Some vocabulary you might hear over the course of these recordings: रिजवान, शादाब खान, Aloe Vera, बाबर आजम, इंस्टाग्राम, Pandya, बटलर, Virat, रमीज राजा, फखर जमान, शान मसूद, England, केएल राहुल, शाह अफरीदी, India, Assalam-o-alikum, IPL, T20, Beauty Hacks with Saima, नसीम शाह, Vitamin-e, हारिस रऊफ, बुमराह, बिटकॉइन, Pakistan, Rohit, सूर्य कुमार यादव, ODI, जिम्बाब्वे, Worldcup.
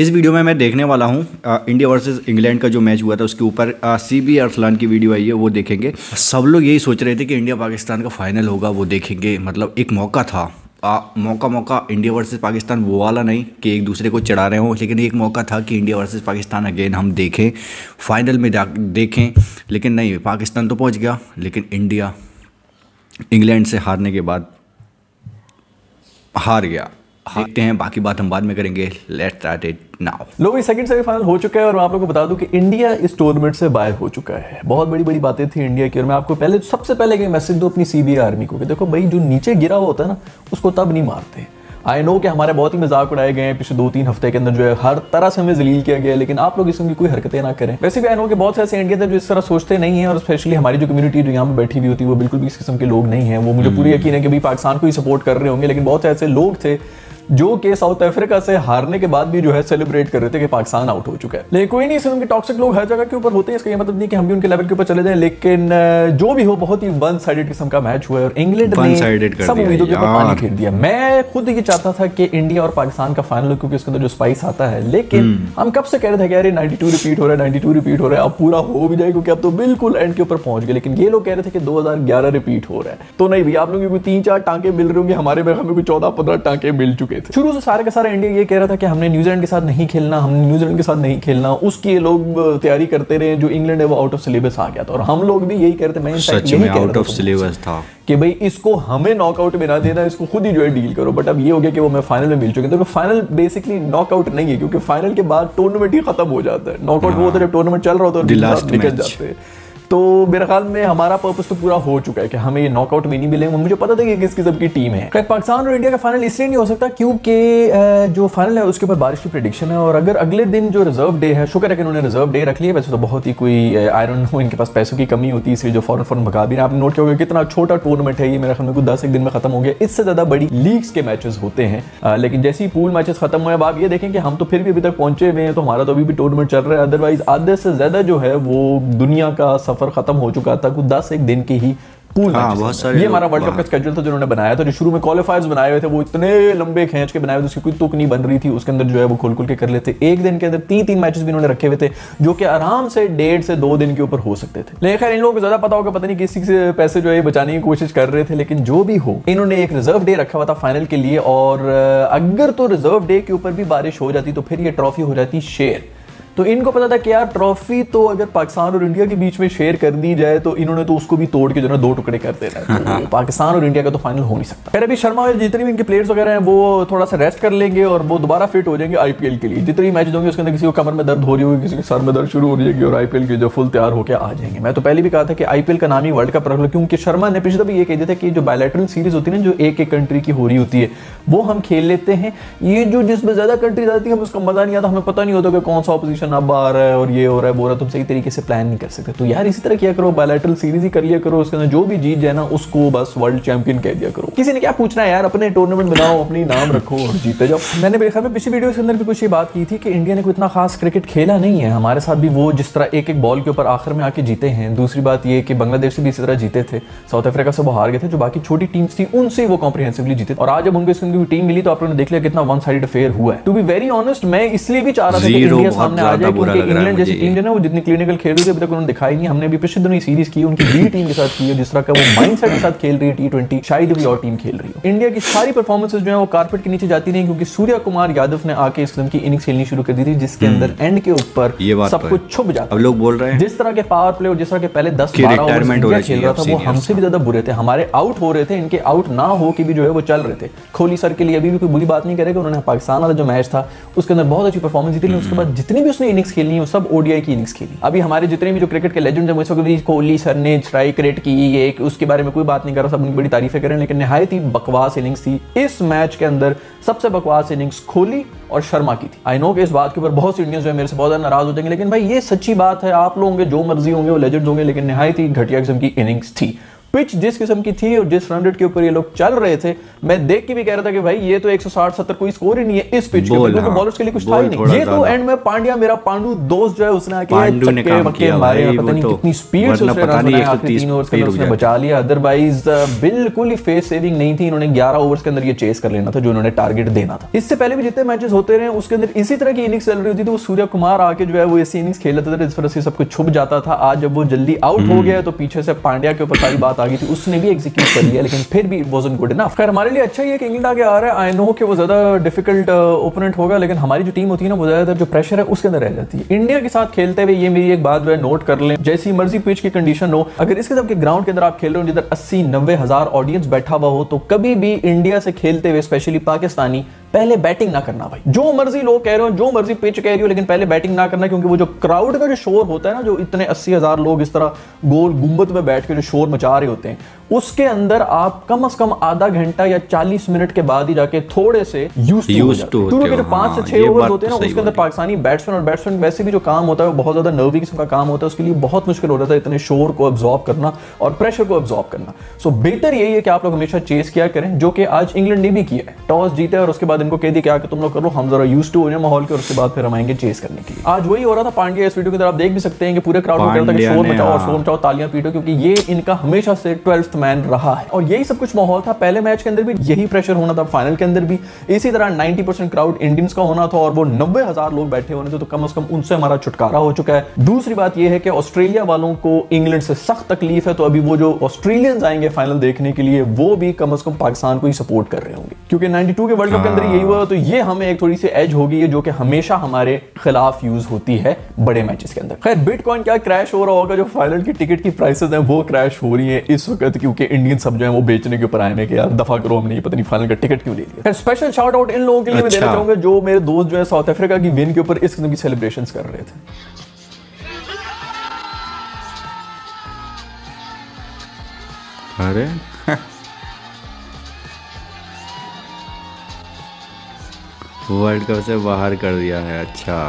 इस वीडियो में मैं देखने वाला हूँ इंडिया वर्सेस इंग्लैंड का जो मैच हुआ था उसके ऊपर CB अर्थलान की वीडियो आई है, वो देखेंगे। सब लोग यही सोच रहे थे कि इंडिया पाकिस्तान का फाइनल होगा, वो देखेंगे। मतलब एक मौका था, मौका इंडिया वर्सेस पाकिस्तान, वो वाला नहीं कि एक दूसरे को चढ़ा रहे हों, लेकिन एक मौका था कि इंडिया वर्सेस पाकिस्तान अगेन हम देखें, फाइनल में देखें। लेकिन नहीं, पाकिस्तान तो पहुँच गया, लेकिन इंडिया इंग्लैंड से हारने के बाद हार गया। देखते हैं, बाकी बात हम बाद में करेंगे। Let's start it now. लोग ये सेकंड सेमीफाइनल हो चुका है और मैं आप लोगों को बता दूं कि इंडिया इस टूर्नामेंट से बाय हो चुका है। बहुत बड़ी बातें थी इंडिया की और मैं आपको पहले सबसे पहले एक मैसेज दूं अपनी CB आर्मी को कि देखो भाई, जो नीचे गिरा हुआ होता है ना, उसको तब नहीं मारते। आई नो कि हमारे बहुत ही मजाक उड़ाए गए हैं पिछले 2-3 हफ्ते के अंदर, जो है हर तरह से हमें जलील किया गया है, लेकिन आप लोग इसमें कोई हरकतें ना करें। वैसे भी आई नो कि बहुत से इंडिया जो इस तरह सोचते नहीं है, और स्पेशली हमारी जो कम्युनिटी जो यहाँ पे बैठी हुई होती है वो बिल्कुल भी इस किस्म के लोग नहीं है। वो मुझे पूरी यकीन है कि भाई पाकिस्तान को ही सपोर्ट कर रहे होंगे, लेकिन बहुत से ऐसे लोग थे जो कि साउथ अफ्रीका से हारने के बाद भी जो है सेलिब्रेट कर रहे थे कि पाकिस्तान आउट हो चुका है। लेकिन कोई नहीं, इसमें टॉक्सिक लोग हर जगह के ऊपर होते हैं, इसका ये मतलब नहीं कि हम भी उनके लेवल के ऊपर चले जाएं। लेकिन जो भी हो, बहुत ही वन साइडेड किस्म का मैच हुआ है और इंग्लैंड ने सब उम्मीदों के ऊपर पानी फेर दिया। मैं खुद ये चाहता था कि इंडिया और पाकिस्तान का फाइनल हो, क्योंकि उसके अंदर जो स्पाइस आता है, लेकिन हम कब से कह रहे थे कि यार 92 रिपीट हो रहा है, 92 रिपीट हो रहा है, अब पूरा हो भी जाए क्योंकि अब तो बिल्कुल एंड के ऊपर पहुंच गए। लेकिन ये लोग कह रहे थे कि 2011 रिपीट हो रहा है, तो नहीं भैया, आप लोगों को 3-4 टांके मिल रहे होंगे, हमारे में हमें 14-15 टांके मिल चुके। शुरू से सारे का सारा इंडिया ये कह रहा था कि हमने न्यूजीलैंड के साथ नहीं खेलना, हमने न्यूजीलैंड के साथ नहीं खेलना। उसकी लोग तैयारी करते रहे, जो इंग्लैंड है वो आउट ऑफ सिलेबस आ गया था और हम लोग भी यही कह रहे थे। मैं सच में आउट ऑफ सिलेबस था कि भाई इसको हमें नॉकआउट में ना देना, इसको खुद ही जो है डील करो। बट अब ये हो गया कि वो मैं फाइनल में मिल चुके हैं, तो फाइनल बेसिकली नॉकआउट नहीं है, क्योंकि फाइनल के बाद टूर्नामेंट ही खत्म हो जाता है। नॉकआउट वो होता है जब टूर्नामेंट चल रहा होता है, निकल जाते हैं। तो मेरे ख्याल में हमारा पर्पस तो पूरा हो चुका है कि हमें ये नॉकआउट में नहीं मिलेंगे। मुझे पता था कि किस किस्म की टीम है। पाकिस्तान और इंडिया का फाइनल इसलिए नहीं हो सकता क्योंकि जो फाइनल है उसके ऊपर बारिश की प्रेडिक्शन है, और अगर अगले दिन जो रिजर्व डे है, शुक्र है कि उन्होंने रिजर्व डे रख लिया। वैसे तो बहुत ही कोई आयरन हो, इनके पास पैसों की कमी होती है, इसलिए जो फॉरन भगा भी रहे। आपने नोट किया होगा कितना छोटा टूर्नामेंट है ये, मेरे ख्याल में कुछ 10 दिन में खत्म हो गया। इससे ज्यादा बड़ी लीग्स के मैचेस होते हैं, लेकिन जैसे ही पूल मैचेस खत्म हुए, अब आप ये देखें कि हम तो फिर भी अभी तक पहुंचे हुए हैं, तो हमारा तो अभी भी टूर्नामेंट चल रहा है। अदरवाइज आधे से ज्यादा जो है वो दुनिया का पर खत्म हो चुका था, कुछ 10 दिन की ही पूल मैचेस। ये हमारा वर्ल्ड कप का स्केड्यूल था जिन्होंने बनाया था, जो शुरू में क्वालिफायर्स बनाए हुए थे, वो इतने लंबे खींच के बनाए हुए थे, उसकी कोई तुक नहीं बन रही थी। उसके अंदर जो है वो खोल के कर लेते। एक दिन के अंदर 3-3 मैचेस भी इन्होंने रखे हुए थे, जो कि आराम से 1.5 से 2 दिन के ऊपर हो सकते थे। लेकिन खैर इन लोगों को ज्यादा पता होगा, पता नहीं किसी से पैसे जो है बचाने की कोशिश कर रहे थे। लेकिन जो भी हो, इन्होंने एक रिजर्व डे रखा हुआ था फाइनल के लिए, और अगर तो रिजर्व डे के ऊपर भी बारिश हो जाती तो फिर ये ट्रॉफी हो जाती शेयर। तो इनको पता था कि यार ट्रॉफी तो अगर पाकिस्तान और इंडिया के बीच में शेयर कर दी जाए तो इन्होंने तो उसको भी तोड़ के जो है 2 टुकड़े कर देना है। तो पाकिस्तान और इंडिया का तो फाइनल हो नहीं सकता। खैर अभी शर्मा और जितने भी इनके प्लेयर्स वगैरह हैं वो थोड़ा सा रेस्ट कर लेंगे और वो दोबारा फिट हो जाएंगे IPL के लिए। जितने भी मैच होंगे उसके अंदर किसी को कमर में दर्द हो रही होगी, किसी के सर में दर्द शुरू हो जाएगी, और IPL के जो फुल तैयार होकर आ जाएंगे। मैं तो पहले भी कहा था कि IPL का नाम ही वर्ल्ड कप रख लो, क्योंकि शर्मा ने पिछले भी ये कह दिया था कि जो बायलैटरल सीरीज होती है ना, जो एक कंट्री की हो रही होती है, वो हम खेल लेते हैं। ये जो जिसमें ज्यादा कंट्री आती है उसका मजा नहीं आता, हमें पता नहीं होता कि कौन सा ऑपोजिशन अब आ रहा है और ये हो रहा है वो रहा है, तुम सही तरीके से प्लान नहीं कर सकते। तो यार इसी तरह किया करो, बायलैटरल सीरीज ही कर लिया करो, उसके अंदर जो भी जीत जाए ना उसको बस वर्ल्ड चैंपियन कह दिया करो। किसी ने क्या पूछना है यार, अपने टूर्नामेंट बनाओ, अपनी नाम रखो और जीते जाओ। मैंने देखा पिछली वीडियो के अंदर भी कुछ ये बात की थी कि इंडिया ने कोई इतना खास क्रिकेट खेला नहीं है। हमारे साथ भी वो जिस तरह एक बॉल के ऊपर आखिर में आके जीते हैं। दूसरी बात यह कि बांग्लादेश से भी इसी तरह जीते थे, साउथ अफ्रीका से वो हार गए थे, जो बाकी छोटी टीम्स थी उनसे वो कॉम्प्रिहेंसिवली जीते। और आज जब उनको टीम मिली तो आप लोगों ने देख लिया कितना वन साइडेड अफेयर हुआ है। टू बी वेरी ऑनेस्ट, मैं इसलिए भी चाह रहा था कि इंडिया सामने आ जाए, क्योंकि इंग्लैंड जैसी टीम जो ना, वो जितनी क्लिनिकल खेल रही थी अभी तक उन्होंने दिखाई नहीं। हमने अभी पिछले दिनों सीरीज की उनकी बी टीम के साथ की है, जिस तरह का वो माइंडसेट के साथ खेल रही है, T20 शायद भी और टीम खेल रही है। इंडिया की सारी परफॉर्मेंसेस जो है वो कारपेट के नीचे जाती नहीं, क्योंकि सूर्य कुमार यादव ने आके इस किस्म की इनिंग्स खेलनी शुरू कर दी थी, जिसके अंदर एंड के ऊपर सब कुछ छुप जाता। अब लोग बोल रहे हैं जिस तरह के पावर प्ले और जिस तरह के पहले 10-12 ओवर खेल रहा था, वो हमसे भी ज्यादा बुरे थे। हमारे आउट हो रहे थे, इनके आउट ना हो के भी जो है वो चल रहे थे। कोहली सर के लिए अभी भी कोई बुरी बात नहीं करेगा, उन्होंने पाकिस्तान वाला जो मैच था उसके अंदर बहुत अच्छी परफॉर्मेंस दी थी। उसके बाद जितनी भी उसने इनिंग्स खेलनी है सब ODI की इनिंग्स खेली। अभी हमारे जितने भी जो क्रिकेट के लेजेंड्स हैं, वो इस वक्त कोहली सर ने ट्राई क्रिएट की, ये उसके बारे में कोई बात नहीं कर रहा, सब उनकी बड़ी तारीफें कर रहे हैं, लेकिन निहायत ही बकवास इनिंग्स थी। इस मैच के अंदर सबसे बकवास इनिंग्स कोहली और शर्मा की थी। आई नो कि इस बात के ऊपर बहुत से इंडियंस जो है मेरे से बहुत ज्यादा नाराज हो जाएंगे, लेकिन भाई ये सच्ची बात है। आप लोग होंगे जो मर्जी होंगे, वो लेजेंड्स होंगे, लेकिन निहायत ही घटिया किस्म की इनिंग्स थी। पिच जिस किस्म की थी और जिस रन रेट के ऊपर ये लोग चल रहे थे, मैं देख के भी कह रहा था कि भाई ये तो 160-70 कोई स्कोर ही नहीं है इस पिच के ऊपर, क्योंकि बॉलर्स के लिए कुछ था ही नहीं। ये तो एंड में पांड्या, मेरा पांडू दोस्त जो है, उसने आके मारे, पता नहीं कितनी स्पीड से उसने रन बनाया, आखिरी 3 ओवर्स के अंदर उसने बचा लिया। अदरवाइज बिल्कुल ही फेस सेविंग नहीं थी, इन्होंने 11 ओवर्स के अंदर ये चेस कर लेना था जो इन्होंने टारगेट देना था। इससे पहले भी जितने मैचेस होते रहे उसके अंदर इसी तरह की इनिंग्स चल रही होती थी, वो सूर्य कुमार आके जो है वो ऐसी इनिंग्स खेल लेता था जिस तरह से सब कुछ छुप जाता था। आज जब वो जल्दी आउट हो गया तो पीछे से पांड्या के ऊपर सारी बात आ गई थी, उसने भी एग्जीक्यूट कर लिया, लेकिन फिर भी इट वाज़न्ट गुड इनफ। खैर हमारे लिए अच्छा ही है कि इंग्लैंड आगे आ रहा है। आई नो कि वो ज्यादा डिफिकल्ट ओपोनेंट होगा, लेकिन हमारी जो टीम होती है ना वो ज्यादातर जो प्रेशर है उसके अंदर रह जाती है। इंडिया के साथ खेलते हुए ये मेरी एक बात जो है नोट कर लें, जैसी मर्जी पिच की कंडीशन हो, अगर इस किस्म के ग्राउंड के अंदर आप खेल रहे हो जिधर 80-90 हज़ार ऑडियंस बैठा हुआ हो, तो कभी भी इंडिया से खेलते हुए स्पेशली पाकिस्तानी पहले बैटिंग ना करना। भाई जो मर्जी लोग कह रहे हो, जो मर्जी पिच कह रही हो, लेकिन पहले बैटिंग ना करना, क्योंकि वो जो क्राउड का जो शोर होता है ना, जो इतने 80,000 लोग इस तरह गोल गुंबद में बैठ के जो शोर मचा रहे होते हैं, उसके अंदर आप कम से कम आधा घंटा या 40 मिनट के बाद ही जाके थोड़े से यूज्ड टू 5 से 6 ओवर होते हैं ना, उसके अंदर पाकिस्तानी बैट्समैन और बैट्समैन वैसे भी जो काम होता है वो बहुत ज्यादा नर्वी किस्म का काम होता है, उसके लिए बहुत मुश्किल हो जाता है इतने शोर को अब्जॉर्ब करना और प्रेशर को अब्जॉर्ब करना। सो बेहतर यही है कि आप लोग हमेशा चेस किया करें, जो कि आज इंग्लैंड ने भी किया है। टॉस जीते और उसके बाद इनको कह दिया कि तुम लोग करो, हम जरा यूज्ड टू हो जाएं माहौल के, और उसके बाद फिर हम आएंगे चेस करने के लिए। आज वही हो रहा था। पांड्या इस वीडियो के अंदर आप देख भी सकते हैं कि पूरे क्राउड में कहता है शोर मचाओ, शोर मचाओ, तालियां पीटो, क्योंकि ये इनका हमेशा से 12th मैन रहा है और यही सब कुछ माहौल था। पहले मैच के अंदर भी यही प्रेशर होना था, फाइनल के अंदर भी इसी तरह 90% क्राउड इंडियंस का होना था और वो 90,000 लोग बैठे होने थे, तो कम से कम उनसे हमारा छुटकारा हो चुका है। दूसरी बात यह है कि ऑस्ट्रेलिया वालों को इंग्लैंड से सख्त तकलीफ है, तो अभी वो जो ऑस्ट्रेलियंस आएंगे फाइनल देखने के लिए वो भी कम से कम पाकिस्तान को ही सपोर्ट कर रहे होंगे, क्योंकि 92 के वर्ल्ड कप के अंदर यही हुआ, तो ये हमें एक थोड़ी सी एज होगी जो कि हमेशा हमारे खिलाफ यूज होती है बड़े मैचेस के अंदर। खैर बिटकॉइन क्या क्रैश हो रहा होगा, जो फाइनल की टिकट की प्राइसेस हैं वो क्रैश हो रही हैं इस वक्त, क्योंकि इंडियन सब जो है वो बेचने के ऊपर आए हैं कि यार दफा करो, हमने ये पता नहीं फाइनल का टिकट क्यों ले लिया। खैर स्पेशल शाउट आउट इन लोगों के लिए मैं देना चाहूंगा जो मेरे दोस्त जो है साउथ अफ्रीका की विन के ऊपर इस किस्म की सेलिब्रेशंस कर रहे थे। अरे वर्ल्ड कप से बाहर कर दिया है। अच्छा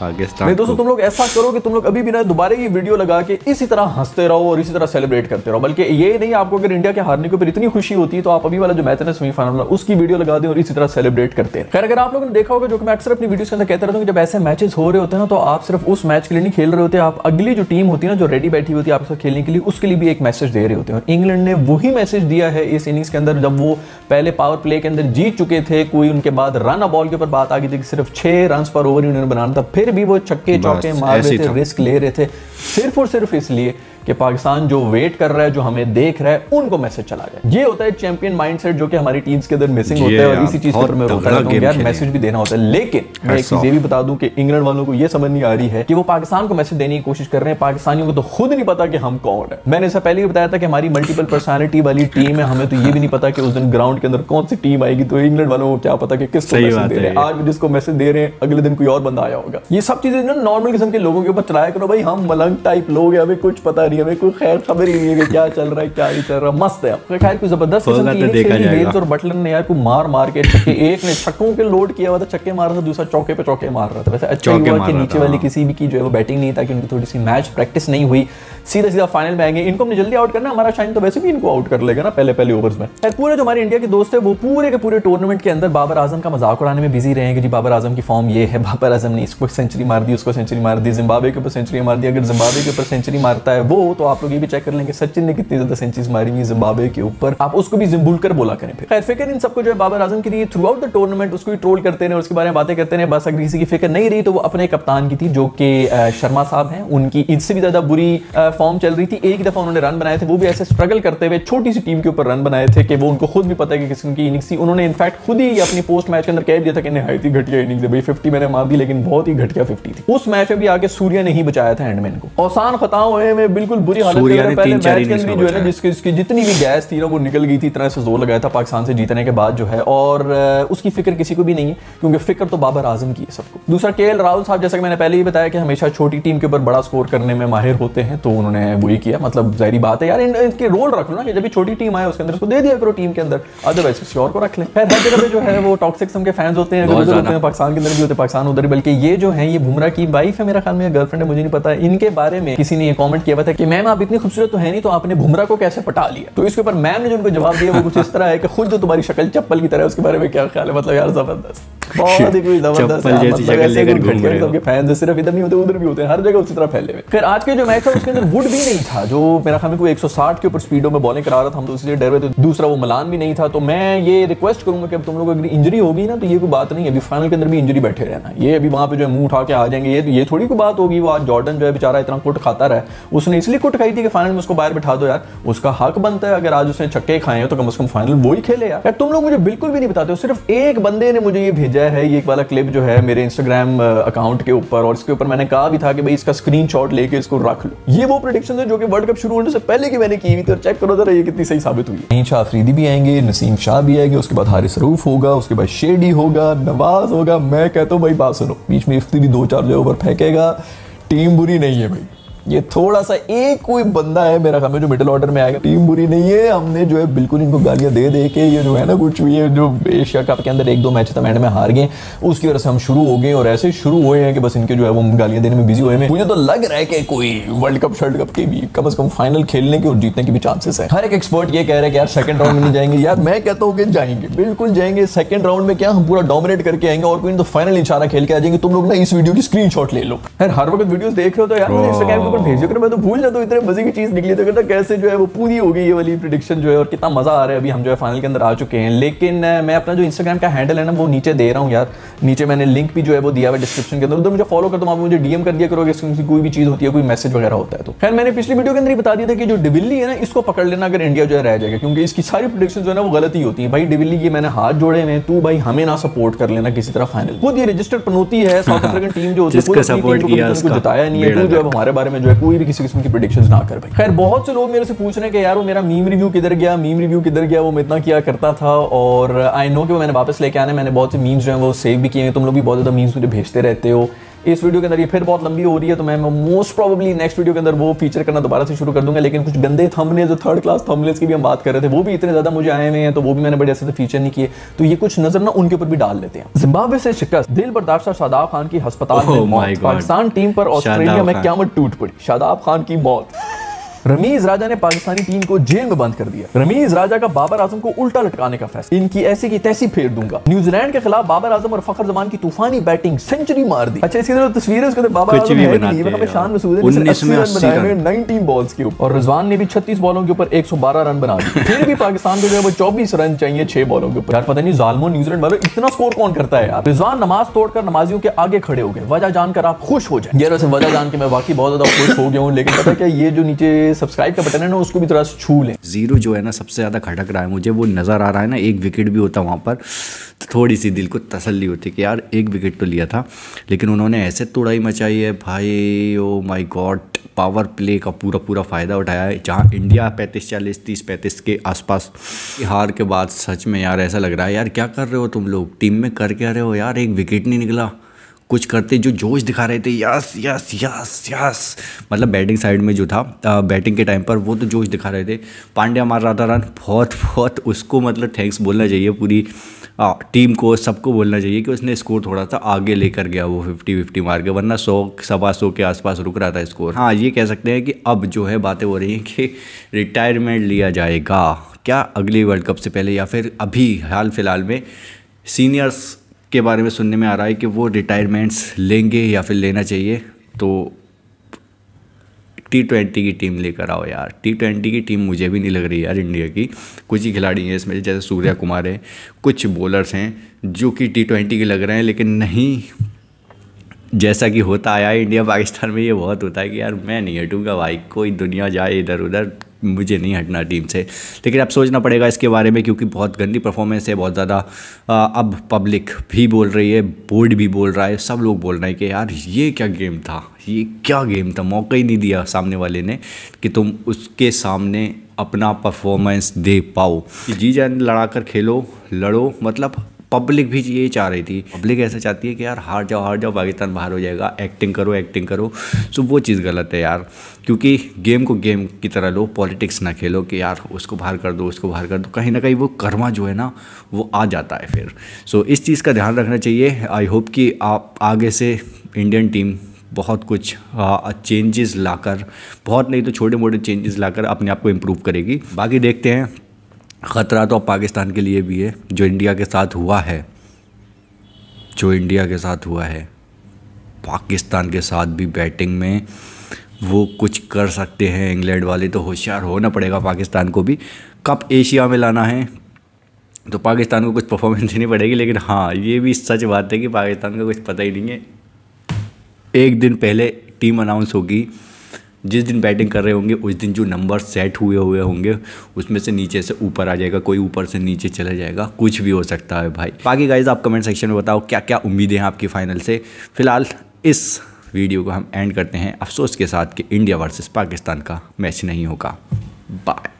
पाकिस्तान नहीं दोस्तों, तुम लोग ऐसा करो कि तुम लोग अभी भी ना दोबारा ये वीडियो लगा के इसी तरह हंसते रहो और इसी तरह सेलिब्रेट करते रहो, बल्कि ये नहीं आपको अगर इंडिया के हारने के ऊपर इतनी खुशी होती है तो आप अभी वाला जो मैच है ना सेमीफाइनल वाला उसकी वीडियो लगा दें और इसी तरह सेलिब्रेट करते हैं। खैर अगर आप लोगों ने देखा होगा, जो कि मैं अक्सर अपनी वीडियोस के अंदर कहता रहता हूँ, जब ऐसे मैचेस हो रहे होते हैं ना तो आप सिर्फ उस मैच के लिए नहीं खेल रहे होते, आप अगली जो टीम होती है ना जो रेडी बैठी होती है आपके साथ खेलने के लिए उसके लिए भी एक मैसेज दे रहे होते हैं। और इंग्लैंड ने वही मैसेज दिया है इस इनिंग्स के अंदर, जब वो पहले पावर प्ले के अंदर जीत चुके थे, कोई उनके बाद रन अ बॉल के ऊपर बात आ गई थी कि सिर्फ 6 रन पर ओवर ही उन्होंने बनाना था, फिर भी वो छक्के चौके मार रहे थे, रिस्क ले रहे थे, सिर्फ और सिर्फ इसलिए कि पाकिस्तान जो वेट कर रहा है, जो हमें देख रहा है, उनको मैसेज चला जाए। ये होता है चैंपियन माइंडसेट जो कि हमारी टीम्स के अंदर मिसिंग होता है और इसी चीज पर मैं रोता रहता हूं यार, मैसेज भी देना होता है। लेकिन मैं एक चीज ये भी बता दूं कि इंग्लैंड वालों को ये समझ नहीं आ रही है कि वो पाकिस्तान को मैसेज देने की कोशिश कर रहे हैं, पाकिस्तानियों को तो खुद नहीं पता कि हम कौन है। मैंने इससे पहले भी बताया था कि हमारी मल्टीपल पर्सनैलिटी वाली टीम है, हमें तो ये भी नहीं पता कि उस दिन ग्राउंड के अंदर कौन सी टीम आएगी, तो इंग्लैंड वालों को क्या पता कि किसको मैसेज दे रहे हैं। आज जिसको मैसेज दे रहे हैं अगले दिन कोई और बंदा आया होगा। ये सब चीजें नॉर्मल किस्म के लोगों के ऊपर चलाया करो, भाई हम मलंग टाइप लोग हैं, हमें कुछ पता नहीं, हमें कोई खैर खबर ही नहीं है कि क्या चल रहा है क्या नहीं चल रहा। मस्त है आपका खैर, कोई जबरदस्त किस्म की गेंद और बटलर ने यार को मार के छक्के, एक ने छक्कों के लोड किया हुआ था, छक्के मार रहा था, दूसरा चौके पे चौके मार रहा था। वैसे अच्छा हुआ कि नीचे वाली किसी भी की जो है वो बैटिंग नहीं था कि उनकी थोड़ी सी मैच प्रैक्टिस नहीं हुई, सीधा सीधा फाइनल में आएंगे। इनको हमने जल्दी आउट करना, हमारा शाइन तो वैसे भी इनको आउट कर लेगा ना पहले ओवर्स में। पूरे जो हमारे इंडिया के दोस्त है वो पूरे के पूरे टूर्नामेंट के अंदर बाबर आजम का मजाक उड़ाने में बिजी रहे हैं कि जी बाबर आजम की फॉर्म ये है, बाबर आजम ने इसको सेंचुरी मार दी, उसको सेंचुरी मार दी, जिम्बाब्वे के ऊपर सेंचुरी मार दी। अगर जिम्बाब्वे के ऊपर सेंचुरी मारता है वो तो आप लोग ये भी चेक कर लेंगे सचिन ने कितनी ज्यादा सेंचुरीज मारी हुई जिम्बाब्वे के ऊपर, आप उसको भी जिम्बुलकर बोला करें। फिर खैर फिक्र इन सबको जो है बाबर आजम की रही थ्रू आउट द टूर्नामेंट, उसको ही ट्रोल करते रहे, उसके बारे में बातें करते रहे। बस अगर किसी की फिक्र नहीं रही तो वो अपने कप्तान की थी जो कि शर्मा साहब हैं, उनकी इससे भी ज्यादा बुरी फॉर्म चल रही थी। एक दफा उन्होंने रन बनाए थे, वो भी ऐसे स्ट्रगल करते हुए छोटी सी टीम के ऊपर रन बनाए थे कि वो उनको खुद भी पता है कि किस्म की इनिंग्स थी। उन्होंने इनफैक्ट खुद ही अपनी पोस्ट मैच के अंदर कह दिया था कि नहायत ही घटिया इनिंग्स है भाई, 50 मैंने मार दी लेकिन बहुत ही घटिया 50 थी। उस मैच में भी आगे सूर्य ने ही बचाया था एंड में इनको, औसान खता हुए में बिल्कुल बुरी हालत में पहले मैच के अंदर जो है ना जिसकी जितनी भी गैस थी ना वो निकल गई थी, इतना से जोर लगाया था पाकिस्तान से जीतने के बाद जो है, और उसकी फिक्र किसी को भी नहीं है क्योंकि फिक्र तो बाबर आजम की है सबको। दूसरा केएल राहुल साहब, जैसा कि मैंने पहले ही बताया कि हमेशा छोटी टीम के ऊपर बड़ा स्कोर करने में माहिर होते हैं, तो उन्होंने वही किया। मतलब जाहिर बात है यार, इनके रोल रख लो ना कि जब भी छोटी टीम आए उसके अंदर उसको दे दिया करो टीम के अंदर, अदरवाइज किसी और को रख लें। खैर हर जगह जो है वो टॉक्सिक के फैंस होते हैं, पाकिस्तान के अंदर भी होते हैं, पाकिस्तान उधर, बल्कि ये जो है ये बुमराह की वाइफ है, मेरा ख्याल में गर्लफ्रेंड है, मुझे नहीं पता। इनके बारे में किसी ने ये कॉमेंट किया था कि कि मैम आप इतनी खूबसूरत तो है नहीं, तो आपने भुमरा को कैसे पटा लिया। तो इसके ऊपर मैम ने जो उनको जवाब दिया वो कुछ इस तरह है कि खुद जो तुम्हारी शक्ल चप्पल की तरह है, उसके बारे में क्या ख्याल है। मतलब यार जबरदस्त, बहुत ही कोई जबरदस्त फैन सिर्फ इधर नहीं होते, उधर भी होते हैं, हर जगह उसी तरह फैले हुए। फिर आज के जो मैच था उसके अंदर वुड भी नहीं था, जो मेरा ख्याल में कोई 160 के ऊपर स्पीडों में बॉलिंग करा रहा था, हम तो इसलिए डर रहे थे। दूसरा वो मलान भी नहीं था। तो मैं ये रिक्वेस्ट करूंगा कि अब तुम लोग अगर इंजरी होगी ना तो ये कोई बात नहीं है, अभी फाइनल के अंदर भी इंजरी बैठे रहना, ये अभी वहाँ पे जो मुंह उठा के आ जाएंगे ये थोड़ी कोई बात होगी। वो आज जॉर्डन जो है बेचारा इतना कुट खाता रहा है, उसने इसलिए कुट खाई थी कि फाइनल में उसको बाहर बैठा दो यार, उसका हक बनता है। अगर आज उसने छक्के खाए हो तो कम से कम फाइनल वो ही खेले यार। तुम लोग मुझे बिल्कुल भी नहीं बताते हो। सिर्फ एक बंदे ने मुझे ये भेजा है, ये एक वाला क्लिप जो है मेरे इंस्टाग्राम अकाउंट के ऊपर, और इसके ऊपर मैंने कहा भी था कि भाई इसका स्क्रीनशॉट लेके इसको रख लो। ये वो प्रेडिक्शन है जो कि वर्ल्ड कप शुरू होने से पहले की मैंने की हुई थी, और चेक करो जरा ये कितनी सही साबित हुई। शाह अफरीदी भी आएंगे, नसीम शाह भी आएंगे, उसके बाद हारिस रऊफ होगा, उसके बाद शेडी होगा, नवाज होगा। मैं कहता हूँ भाई बात सुनो, बीच में इफ्ती भी 2-4 जो ओवर फेंकेगा, टीम बुरी नहीं है भाई। ये थोड़ा सा एक कोई बंदा है मेरा ख्याल में जो मिडिल ऑर्डर में आएगा, टीम बुरी नहीं है। हमने जो है बिल्कुल इनको गालियाँ दे दे के ये जो है ना कुछ भी, ये जो एशिया कप के अंदर 1-2 मैच था एंड में हार गए, उसकी वजह से हम शुरू हो गए और ऐसे शुरू हुए हैं कि बस इनके जो है वो गालियाँ देने में बिजी हुए हैं। मुझे तो लग रहा है कि कोई वर्ल्ड कप शर्ल्ड कप के भी कम से कम फाइनल खेलने के और जीतने के भी चांसेस है। हर एक एक्सपर्ट ये कह रहा है कि यार सेकंड राउंड में जाएंगे। यार मैं कहता हूँ कि जाएंगे, बिल्कुल जाएंगे। सेकंड राउंड में क्या हम पूरा डोमिनेट करके आएंगे और कोई तो फाइनल इशारा खेल के आ जाएंगे। तुम लोग ना इस वीडियो की स्क्रीनशॉट ले लो यार, हर वक्त वीडियोस देख रहे हो तो यार मुझे इंस्टाग्राम भेजो कर, मैं तो भूल जाता हूँ। इतने मजे की चीज निकली तो कहता कैसे जो है वो पूरी हो गई ये वाली प्रेडिक्शन जो है, और कितना मजा आ रहा है। अभी हम जो है फाइनल के अंदर आ चुके हैं। लेकिन मैं अपना जो इंस्टाग्राम का हैंडल है ना वो नीचे दे रहा हूँ यार, नीचे मैंने लिंक भी जो है वो दिया हुआ डिस्क्रिप्शन के अंदर, उधर मुझे फॉलो कर दो। आप मुझे डीएम कर दिया करोगे कोई भी चीज होती है, कोई मैसेज वगैरह होता है। तो खैर मैंने पिछली वीडियो के अंदर ही बता दिया था कि जो डिविली है ना इसको पकड़ लेना अगर इंडिया जो है रह जाएगा, क्योंकि इसकी सारी प्रेडिक्शन जो है ना वो गलत ही होती है। भाई डिविली ये मैंने हाथ जोड़े हुए, तू भाई हमें ना सपोर्ट कर लेना किसी तरह फाइनल। खुद ये रजिस्टर्ड पनौती है, साउथ अफ्रीकन टीम जो होती है उसको जताया नहीं है, तू जो है हमारे बारे में कोई भी किसी किस्म की प्रेडिक्शंस ना कर भाई। खैर बहुत से लोग मेरे से पूछ रहे हैं कि यार वो मेरा मीम रिव्यू किधर गया, मीम रिव्यू किधर गया, वो मैं इतना किया करता था। और आई नो कि वो मैंने वापस लेके आना है, मैंने बहुत से मीम्स जो है वो सेव भी किए हैं। तुम लोग भी बहुत ज़्यादा मीम्स मुझे भेजते रहते हो। इस वीडियो के अंदर ये फिर बहुत लंबी हो रही है, तो मैं मोस्ट प्रोबेबली नेक्स्ट वीडियो के अंदर वो फीचर करना दोबारा से शुरू कर दूंगा। लेकिन कुछ गंदे थंबनेल्स जो थर्ड क्लास थंबनेल्स की भी हम बात कर रहे थे वो भी इतने ज्यादा मुझे आए हुए हैं, तो वो भी मैंने बड़े ऐसे फीचर नहीं किए, तो ये कुछ नजर ना उनके ऊपर भी डाल लेते हैं। जिम्बाब्वे से शिकस्त, दिल बर्दाश्त शादाब खान की हस्पताल में मौत, पाकिस्तान टीम पर ऑस्ट्रेलिया में क़यामत टूट पड़ी, शादाब खान की मौत। रमीज राजा ने पाकिस्तानी टीम को जेल में बंद कर दिया, रमीज राजा का बाबर आजम को उल्टा लटकाने का फैसला, इनकी ऐसी की तैसी फेर दूंगा, न्यूजीलैंड के खिलाफ बाबर आजम और फखर जमान की तूफानी बैटिंग, सेंचुरी मार दी। अच्छा इसकी तरह तस्वीरें उसके अंदर बाबर आजम है नहीं, ये हमें शान मसूद ने 19 बॉल्स के ऊपर, और रिजवान ने भी 36 बॉलों के ऊपर 112 रन बना दिए। फिर भी पाकिस्तान को जो है वो 24 रन चाहिए 6 बॉलों के ऊपर। यार पता नहीं जालमो न्यूजीलैंड वालों इतना स्कोर कौन करता है यार। रिजवान नमाज तोड़कर नमाजियों के आगे खड़े हो गए, वजह जानकर आप खुश हो जाए। यार वजह जान के मैं वाकई बहुत ज्यादा खुश हो गया हूँ, लेकिन पता क्या ये जो नीचे सब्सक्राइब का बटन है ना उसको भी थोड़ा सा छू लें। जीरो जो है ना सबसे ज्यादा खटक रहा है, मुझे वो नजर आ रहा है ना, एक विकेट भी होता वहाँ पर तो थोड़ी सी दिल को तसल्ली होती कि यार एक विकेट तो लिया था, लेकिन उन्होंने ऐसे तोड़ाई मचाई है भाई। Oh my God, power play का पूरा पूरा फ़ायदा उठाया है, जहाँ इंडिया 35-40, 30-35 के आसपास हार के बाद सच में यार ऐसा लग रहा है यार क्या कर रहे हो तुम लोग, टीम में कर क्या रहे हो यार, एक विकेट नहीं निकला। कुछ करते जो जोश दिखा रहे थे, यस यस यस यस, मतलब बैटिंग साइड में जो था बैटिंग के टाइम पर वो तो जोश दिखा रहे थे। पांड्या मार रहा था रन, बहुत बहुत उसको मतलब थैंक्स बोलना चाहिए, पूरी टीम को सबको बोलना चाहिए कि उसने स्कोर थोड़ा सा आगे लेकर गया, वो 50-50 मार गया, वरना 100-125 के आसपास रुक रहा था स्कोर। हाँ ये कह सकते हैं कि अब जो है बातें हो रही हैं कि रिटायरमेंट लिया जाएगा क्या अगले वर्ल्ड कप से पहले, या फिर अभी हाल फिलहाल में सीनियर्स के बारे में सुनने में आ रहा है कि वो रिटायरमेंट्स लेंगे या फिर लेना चाहिए। तो T20 की टीम लेकर आओ यार, T20 की टीम मुझे भी नहीं लग रही यार इंडिया की। कुछ ही खिलाड़ी हैं इसमें, जैसे सूर्या कुमार है, कुछ बॉलर्स हैं जो कि T20 के लग रहे हैं, लेकिन नहीं जैसा कि होता आया है इंडिया पाकिस्तान में। ये बहुत होता है कि यार मैं नहीं हटूंगा भाई, कोई दुनिया जाए इधर उधर, मुझे नहीं हटना टीम से। लेकिन अब सोचना पड़ेगा इसके बारे में, क्योंकि बहुत गंदी परफॉर्मेंस है, बहुत ज़्यादा अब पब्लिक भी बोल रही है, बोर्ड भी बोल रहा है, सब लोग बोल रहे हैं कि यार ये क्या गेम था, ये क्या गेम था। मौका ही नहीं दिया सामने वाले ने कि तुम उसके सामने अपना परफॉर्मेंस दे पाओ। जी जान लड़ा कर खेलो, लड़ो, मतलब पब्लिक भी ये चाह रही थी, पब्लिक ऐसा चाहती है कि यार हार जाओ हार जाओ, पाकिस्तान बाहर हो जाएगा, एक्टिंग करो एक्टिंग करो। सो वो चीज़ गलत है यार, क्योंकि गेम को गेम की तरह लो, पॉलिटिक्स ना खेलो कि यार उसको बाहर कर दो उसको बाहर कर दो, कहीं ना कहीं वो कर्मा जो है ना वो आ जाता है फिर। सो इस चीज़ का ध्यान रखना चाहिए। आई होप कि आप आगे से इंडियन टीम बहुत कुछ चेंजेस लाकर, बहुत नहीं तो छोटे मोटे चेंजेस लाकर अपने आप को इम्प्रूव करेगी। बाकी देखते हैं, ख़तरा तो पाकिस्तान के लिए भी है जो इंडिया के साथ हुआ है, जो इंडिया के साथ हुआ है। पाकिस्तान के साथ भी बैटिंग में वो कुछ कर सकते हैं इंग्लैंड वाले, तो होशियार होना पड़ेगा पाकिस्तान को भी। कप एशिया में लाना है तो पाकिस्तान को कुछ परफॉर्मेंस देनी पड़ेगी। लेकिन हाँ, ये भी सच बात है कि पाकिस्तान का कुछ पता ही नहीं है। एक दिन पहले टीम अनाउंस होगी, जिस दिन बैटिंग कर रहे होंगे उस दिन जो नंबर सेट हुए होंगे उसमें से नीचे से ऊपर आ जाएगा, कोई ऊपर से नीचे चला जाएगा, कुछ भी हो सकता है भाई। बाकी गाइज आप कमेंट सेक्शन में बताओ क्या क्या उम्मीदें हैं आपकी फाइनल से। फिलहाल इस वीडियो को हम एंड करते हैं अफसोस के साथ कि इंडिया वर्सेस पाकिस्तान का मैच नहीं होगा। बाय।